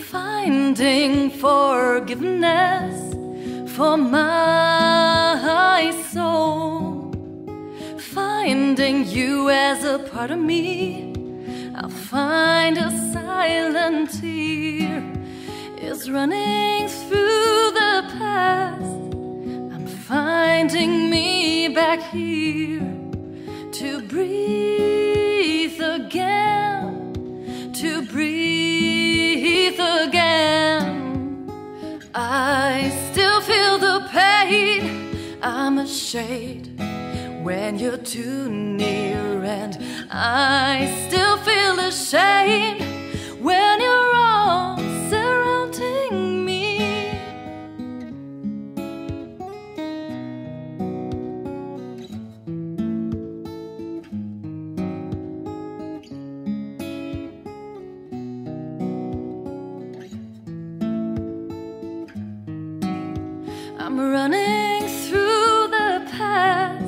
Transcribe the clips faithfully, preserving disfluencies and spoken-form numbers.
Finding forgiveness for my soul, finding you as a part of me, I'll find a silent tear is running through the past. I'm finding me back here to breathe again, to breathe again. I still feel the pain. I'm a shade when you're too near, and I still feel ashamed when you're all surrounding me. I'm running through the past.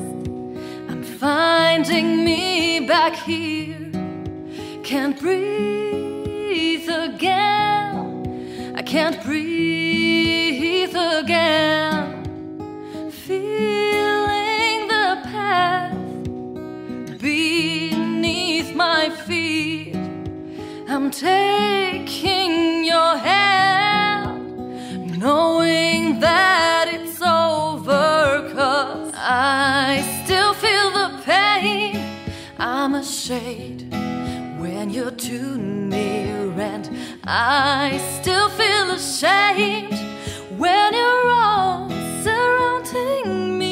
I'm finding me back here. Can't breathe again. I can't breathe again. Feeling the path beneath my feet. I'm taking your hand, knowing that I still feel the pain. I'm a shade when you're too near, and I still feel ashamed when you're all surrounding me.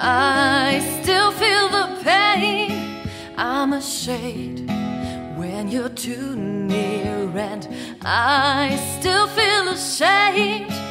I still feel the pain. I'm a shade when you're too near, and I still feel ashamed.